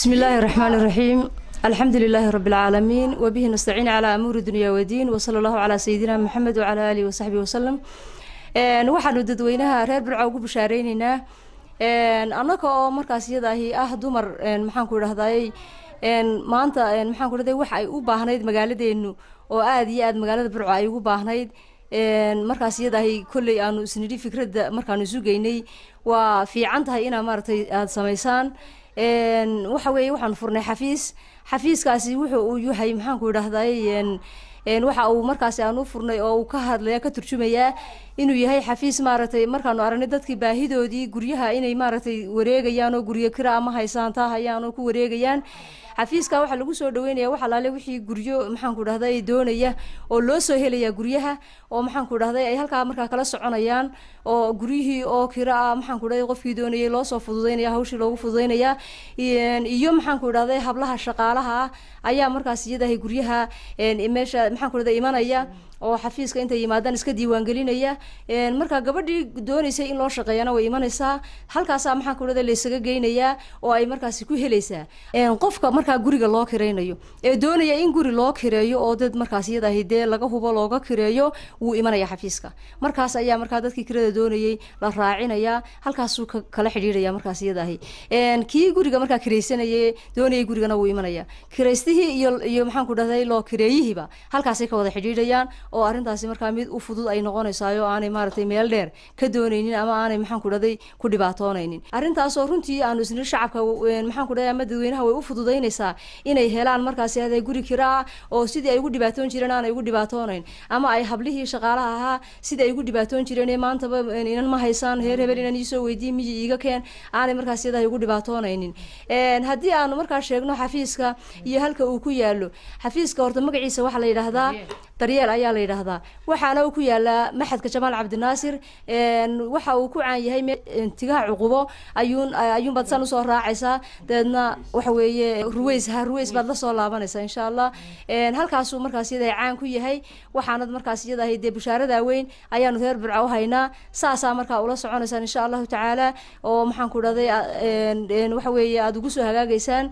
بسم الله الرحمن الرحيم. الحمد لله رب العالمين، وبه نستعين على أمور الدنيا والدين، وصلى الله على سيدنا محمد وعلى آله وصحبه وسلم. waxaan dadweynaha reer Burco ugu bashaaraynayna annaka oo markaas yadahay ah dumar maxaan ku raahday maanta maxaan ku raahday wax ay u baahnayd magaaladeenu oo aad iyo aad magaalada Burco ay ugu baahnayd markaas yadahay kulli aanu isnidi fikradda markaan isu geynay waa fiican tahay ina maartay aad sameeysan waxaan furnay xafiiskaasi wuxuu u yahay maxaan ku raahday waxa uu markaas aanu furnay oo uu ka hadlay ka turjumaya inuu yahay xafiis maartay markaanu aragnay dadkii baahidoodii guryaha inay maartay wareegayaan oo guryo kira ama haysan taahayaan oo ku wareegayaan xafiiska waxa lagu soo dhaweynaya waxa laale wixii guryo maxaan ku raahday doonaya oo loo soo helaya guryaha oo maxaan ku raahday ay halka markaa kala soconayaan oo guriyihii oo kira maxaan ku raahday qofkii doonayay loo soo fududeynaya hawshii loogu fududeynaya iyo maxaan ku raahday hablaha shaqaalaha ayaa markaas iyadaa guryaha imeesha maxaan ku raahday imanaya oo xafiiska inta yimaadaan iska diiwaan gelinaya marka gabadhii doonaysay in loo shaqeeyana way imanaysa halkaas maxaan ku raahday leesaga geynaya oo ay markaas ku helaysaa qofka marka guriga loo kireynayo ee doonaya in guri loo kireeyo oo dad markaas iyadaa hidee laga hubo looga kireeyo uu imanaya xafiiska markaas ayaa marka dadkii kirada doonayay la raacinaya halkaas uu kala xiriiraya markaas iyadaa kii guriga marka kireysanayay doonayay gurigana uu imanaya kireystihi iyo maxaan ku raahday loo kireeyihiba halkaas ay ka wada xiriirayaan oo arintaasi marka mid u fudud ay noqonaysayo aanay maartay meel dheer ka doonaynin ama aanay maxaan ku raahday ku dhibaatonaynin arintaas oo runtii aanu isna shacabka maxaan ku raahday madaweynaha way u fududeynaysaa inay helaan markaas ay guri kiraa oo sidii ay ugu dhibaaton jireen aanay ugu dhibaatonaynin ama ay hablihii shaqaalaha ahaa sidii ay ugu dhibaaton jireen maantaba inaan ma haysan heer hebel inaan isoo weydiin miji iga keen aanay markaas ay ugu dhibaatonaynin haddii aanu markaas sheegno xafiiska iyo halka uu ku yaalo xafiiska horta magaciisa waxa la yiraahdaa daryeer ayaa la yiraahdaa waxaana uu ku yaala maxadka Jamaal Cabdinaasir waxa uu ku caan yahay intigaa cuqubo ayuun badsan soo raacaysa dadna waxa weeye ruways bad la soo laabanaysa insha Allah halkaas uu markaas iyadaa caan ku yahay waxaana markaas iyadaa hidee bashaarada weyn ayaanu heer Burco hayna saasa markaa ula soconaysaan insha Allah taala oo maxaan ku raahday waxa weeye aad ugu soo hagaagaysaan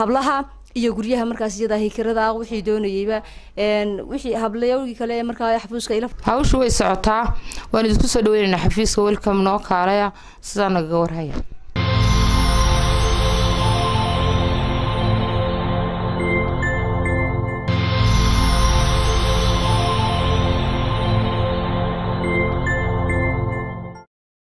hablaha iyo guriyaha markaas iyadaa kirada wixii doonayayba wixii hablayowgi kale markaa xafiiska ila hawshu way socotaa waan isku soo dhaweynaa xafiiska welcome noo kaalaya sidaan naga warhaya.